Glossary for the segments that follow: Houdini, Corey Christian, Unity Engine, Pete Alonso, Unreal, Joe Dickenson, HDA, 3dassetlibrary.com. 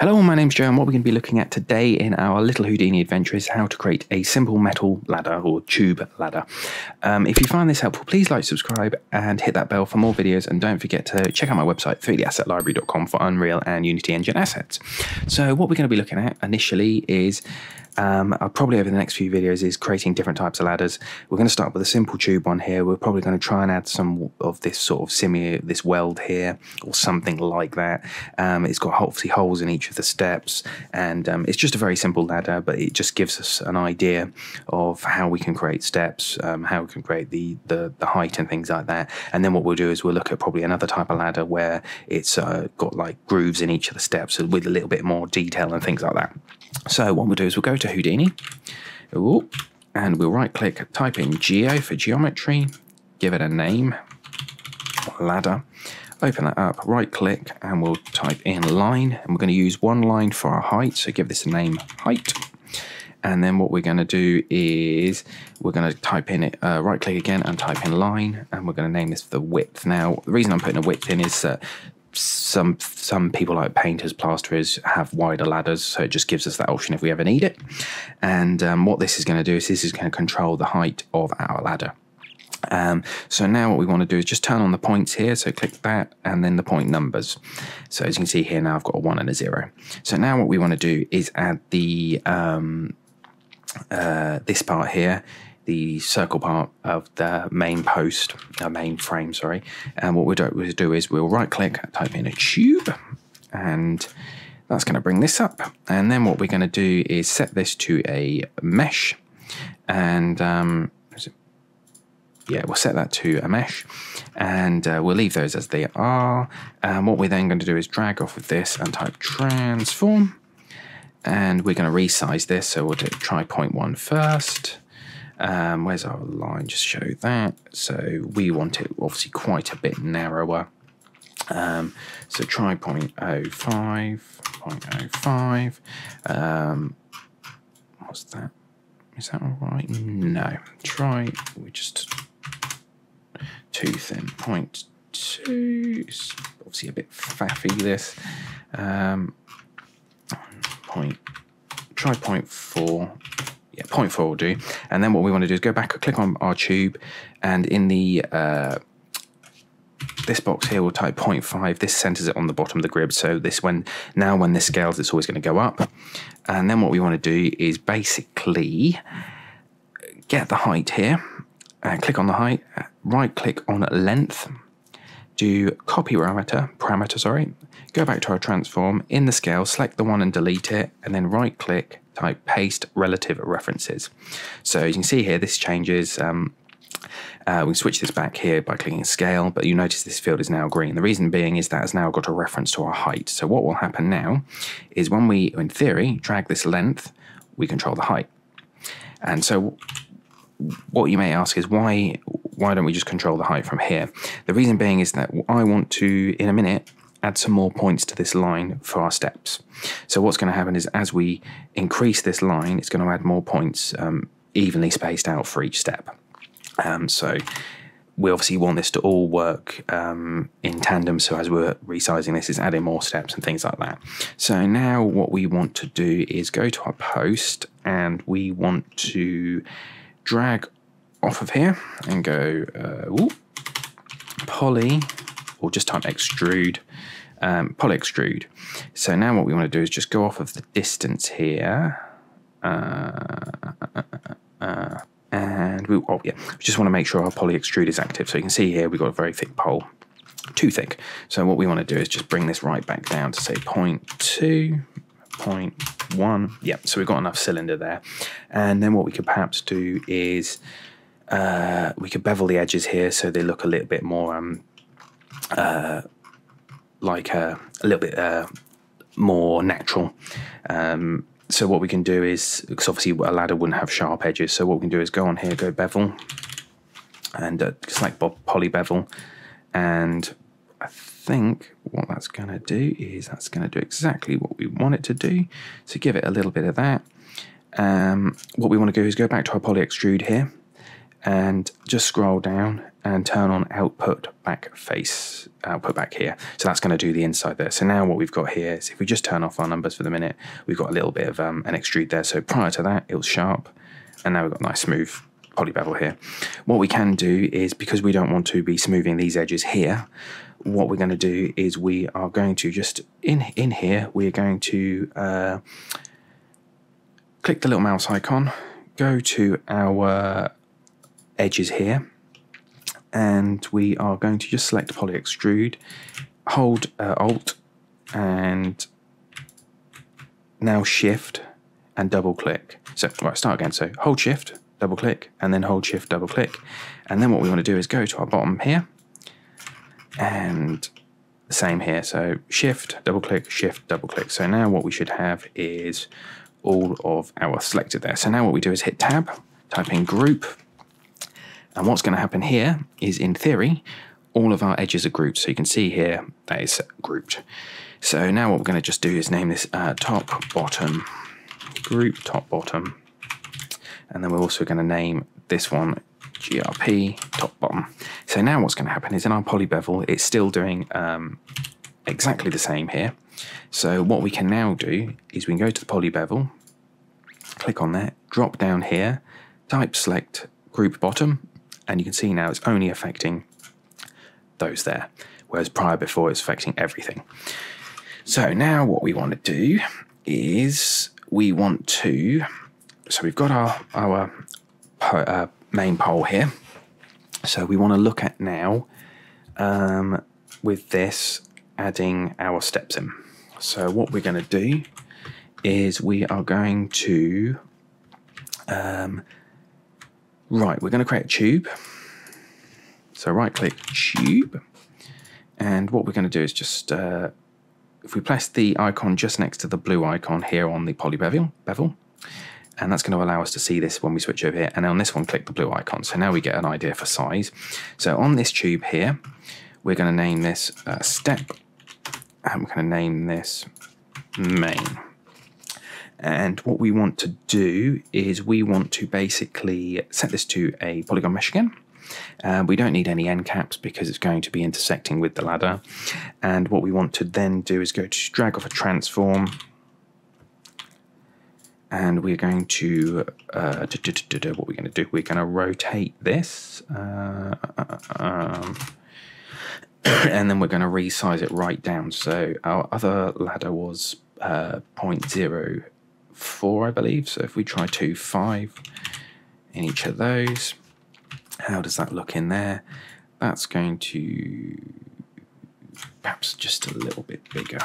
Hello, my name's Joe, and what we're going to be looking at today in our little Houdini adventure is how to create a simple metal ladder or tube ladder. If you find this helpful, please like, subscribe, and hit that bell for more videos, and don't forget to check out my website, 3dassetlibrary.com, for Unreal and Unity Engine assets. So what we're going to be looking at initially is, probably over the next few videos, is creating different types of ladders. We're going to start with a simple tube one here. We're probably going to try and add some of this sort of this weld here or something like that. It's got hopefully holes in each of the steps, and it's just a very simple ladder, but it just gives us an idea of how we can create steps, how we can create the height and things like that. And then what we'll do is we'll look at probably another type of ladder where it's got like grooves in each of the steps with a little bit more detail and things like that. So what we'll do is we'll go to Houdini, and we'll right click, type in geo for geometry, give it a name, ladder, open that up, right click, and we'll type in line, and we're going to use one line for our height, so give this a name, height. And then what we're going to do is we're going to type in it, right click again and type in line, and we're going to name this the width. Now the reason I'm putting a width in is that some people like painters, plasterers, have wider ladders, so it just gives us that option if we ever need it. And what this is going to do is this is going to control the height of our ladder. So now what we want to do is just turn on the points here, so click that and then the point numbers. So as you can see here now I've got a 1 and a 0. So now what we want to do is add the this part here, the circle part of the main post, main frame, sorry. And what we'll do is we'll right click, type in a tube, and that's going to bring this up. And then what we're going to do is set this to a mesh, and yeah, we'll set that to a mesh, and we'll leave those as they are. And what we're then going to do is drag off of this and type transform, and we're going to resize this, so we'll try 0.1 first. Where's our line? Just show that. So we want it obviously quite a bit narrower. So try 0.05, 0.05. What's that? Is that all right? No. Try, we just too thin. 0.2. It's obviously a bit faffy, this. Try 0.4. Yeah, 0.4 will do. And then what we want to do is go back, click on our tube, and in the this box here we'll type 0.5. This centers it on the bottom of the grid, so this when this scales, it's always going to go up. And then what we want to do is basically get the height here, click on the height, right click on length, do copy parameter, sorry, go back to our transform, in the scale, select the one and delete it, and then right click, type paste relative references. So you can see here this changes. We can switch this back here by clicking scale, but you notice this field is now green. The reason being is that it's now got a reference to our height. So what will happen now is when we, in theory, drag this length, we control the height. And so what you may ask is why don't we just control the height from here? The reason being is that I want to, in a minute, add some more points to this line for our steps. So what's going to happen is as we increase this line, it's going to add more points evenly spaced out for each step. So we obviously want this to all work in tandem, so as we're resizing this, it's adding more steps and things like that. So now what we want to do is go to our post, and we want to drag off of here and go poly, or just type extrude, poly extrude. So now what we want to do is just go off of the distance here, and we we just want to make sure our poly extrude is active. So you can see here we've got a very thick pole, too thick. So what we want to do is just bring this right back down to say 0.2, 0.1. Yep, so we've got enough cylinder there. And then what we could perhaps do is we could bevel the edges here so they look a little bit more like a little bit more natural. So what we can do is, because obviously a ladder wouldn't have sharp edges, so what we can do is go on here, go bevel, and select poly bevel, and I think what that's going to do is that's going to do exactly what we want it to do. So give it a little bit of that. What we want to do is go back to our poly extrude here, and just scroll down and turn on output back face, output back here. So that's going to do the inside there. So now what we've got here is if we just turn off our numbers for the minute, we've got a little bit of an extrude there. So prior to that, it was sharp, and now we've got a nice smooth polybevel here. What we can do is, because we don't want to be smoothing these edges here, what we're going to do is we are going to just, in here, we're going to click the little mouse icon, go to our edges here, and we are going to just select poly extrude, hold Alt, and now Shift and double click. So right, start again. So hold Shift, double click, and then hold Shift, double click. And then what we want to do is go to our bottom here, and the same here. So Shift, double click, Shift, double click. So now what we should have is all of our selected there. So now what we do is hit Tab, type in group, and what's going to happen here is, in theory, all of our edges are grouped. So you can see here that is grouped. So now what we're going to just do is name this top bottom, group top bottom, and then we're also going to name this one GRP top bottom. So now what's going to happen is, in our polybevel, it's still doing exactly the same here. So what we can now do is we can go to the polybevel, click on that, drop down here, type select group bottom, and you can see now it's only affecting those there, whereas before it's affecting everything. So now what we want to do is we want to, so we've got our main pole here. So we want to look at now with this, adding our steps in. So what we're going to do is we are going to, right, we're going to create a tube. So right click tube. And what we're going to do is just, if we place the icon just next to the blue icon here on the polybevel, and that's going to allow us to see this when we switch over here. And on this one, click the blue icon. So now we get an idea for size. So on this tube here, we're going to name this step, and we're going to name this main. And what we want to do is we want to basically set this to a polygon mesh again. We don't need any end caps because it's going to be intersecting with the ladder. And what we want to then do is go to drag off a transform, and we're going to what we're going to do, we're going to rotate this, and then we're going to resize it right down. So our other ladder was 0.04, I believe. So if we try 2, 5 in each of those, how does that look in there? That's going to perhaps just a little bit bigger.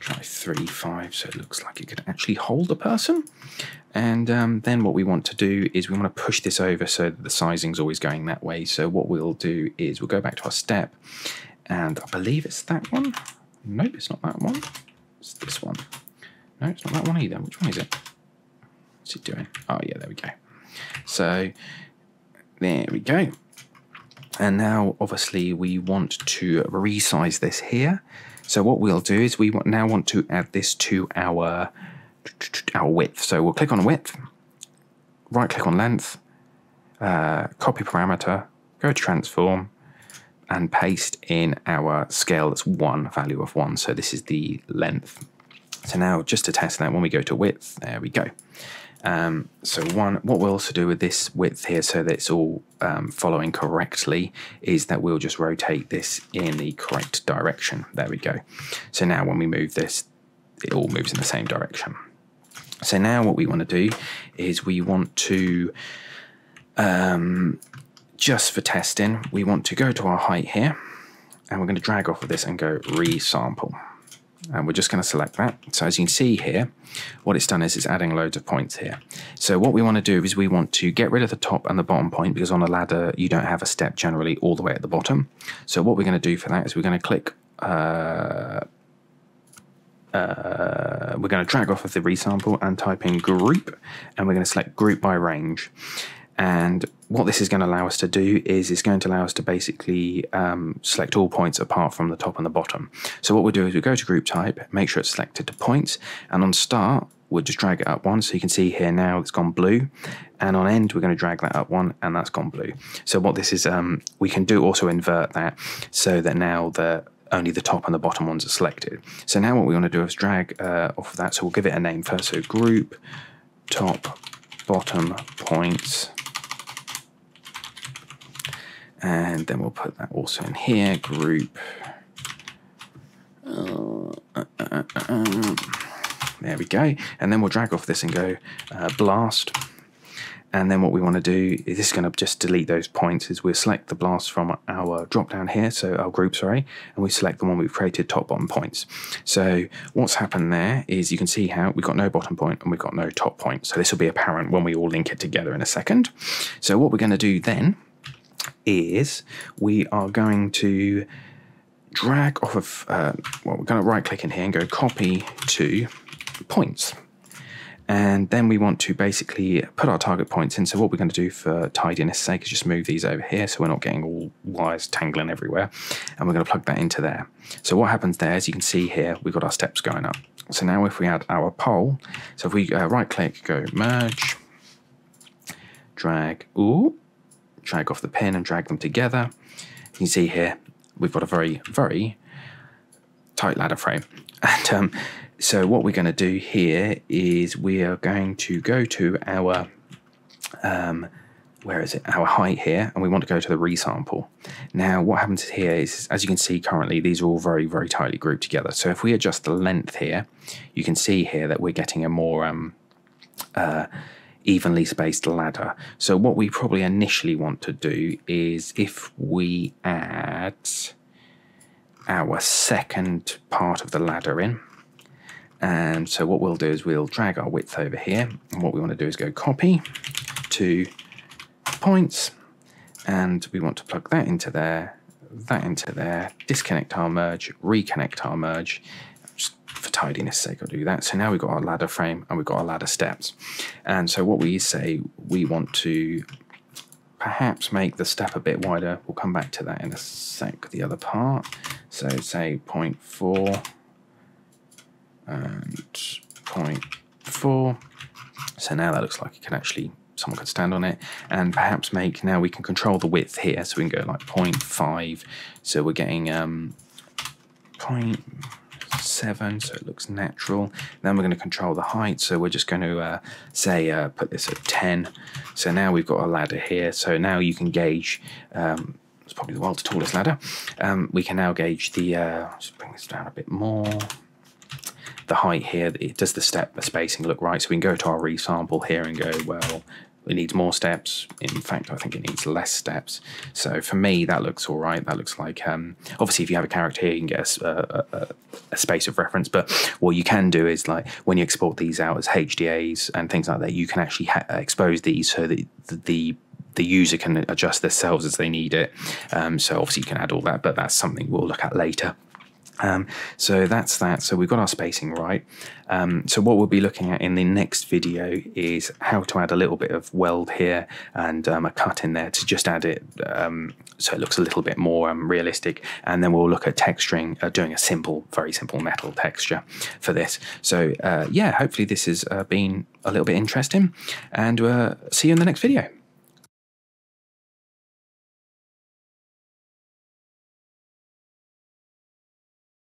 Try 3, 5, so it looks like it could actually hold a person. And then what we want to do is we want to push this over so that the sizing's always going that way. So what we'll do is we'll go back to our step, and I believe it's that one. Nope, it's not that one. It's this one. No, it's not that one either. Which one is it? What's it doing? Oh yeah, there we go. So there we go. And now obviously we want to resize this here. So what we'll do is we now want to add this to our width. So we'll click on width, right click on length, copy parameter, go to transform, and paste in our scale. That's 1, value of 1. So this is the length. So now just to test that, when we go to width, there we go. So 1, what we'll also do with this width here, so that it's all following correctly, is that we'll just rotate this in the correct direction. There we go. So now when we move this, it all moves in the same direction. So now what we want to do is we want to, just for testing, we want to go to our height here, and we're going to drag off of this and go resample. And we're just going to select that. So as you can see here, what it's done is it's adding loads of points here. So what we want to do is we want to get rid of the top and the bottom point, because on a ladder you don't have a step generally all the way at the bottom. So what we're going to do for that is we're going to click, we're going to drag off of the resample and type in group, and we're going to select group by range. And what this is going to allow us to do is it's going to allow us to basically select all points apart from the top and the bottom. So what we'll do is we go to group type, make sure it's selected to points, and on start, we'll just drag it up one. So you can see here now it's gone blue, and on end we're going to drag that up one, and that's gone blue. So what this is, we can do also invert that so that now the only the top and the bottom ones are selected. So now what we want to do is drag off of that. So we'll give it a name first. So group top bottom points, and then we'll put that also in here. Group. There we go. And then we'll drag off this and go blast. And then what we want to do is this is going to just delete those points. Is we'll select the blast from our drop down here, so our group, sorry, and we select the one we've created, top bottom points. So what's happened there is you can see how we've got no bottom point and we've got no top point. So this will be apparent when we all link it together in a second. So what we're going to do then is we are going to drag off of, well, we're going to right click in here and go copy to points. And then we want to basically put our target points in. So what we're going to do for tidiness sake is just move these over here so we're not getting all wires tangling everywhere. And we're going to plug that into there. So what happens there, as you can see here, we've got our steps going up. So now if we add our pole, so if we right click, go merge, drag, drag off the pin and drag them together. You can see here, we've got a very, very tight ladder frame. And so what we're going to do here is we are going to go to our, where is it, our height here, and we want to go to the resample. Now what happens here is, as you can see currently, these are all very, very tightly grouped together. So if we adjust the length here, you can see here that we're getting a more evenly spaced ladder. So what we probably initially want to do is if we add our second part of the ladder in, and so what we'll do is we'll drag our width over here, and what we want to do is go copy to points, and we want to plug that into there, that into there, disconnect our merge, reconnect our merge. Just for tidiness sake, I'll do that. So now we've got our ladder frame and we've got our ladder steps. And so what we say, we want to perhaps make the step a bit wider. We'll come back to that in a sec, the other part. So say 0.4 and 0.4. So now that looks like it can actually, someone could stand on it, and perhaps make, now we can control the width here. So we can go like 0.5. So we're getting 0.7, so it looks natural. Then we're going to control the height. So we're just going to say, put this at 10. So now we've got a ladder here. So now you can gauge, it's probably the world's tallest ladder. We can now gauge the, just bring this down a bit more. The height here, it does the step spacing look right? So we can go to our resample here and go, well, it needs more steps. In fact, I think it needs less steps. So for me, that looks all right. That looks like, obviously, if you have a character here, you can get a space of reference. But what you can do is, like, when you export these out as HDAs and things like that, you can actually expose these so that the user can adjust themselves as they need it. So obviously, you can add all that, but that's something we'll look at later. So that's that. So we've got our spacing right. So what we'll be looking at in the next video is how to add a little bit of weld here and a cut in there to just add it so it looks a little bit more realistic. And then we'll look at texturing, doing a simple, very simple metal texture for this. So yeah, hopefully this has been a little bit interesting, and see you in the next video.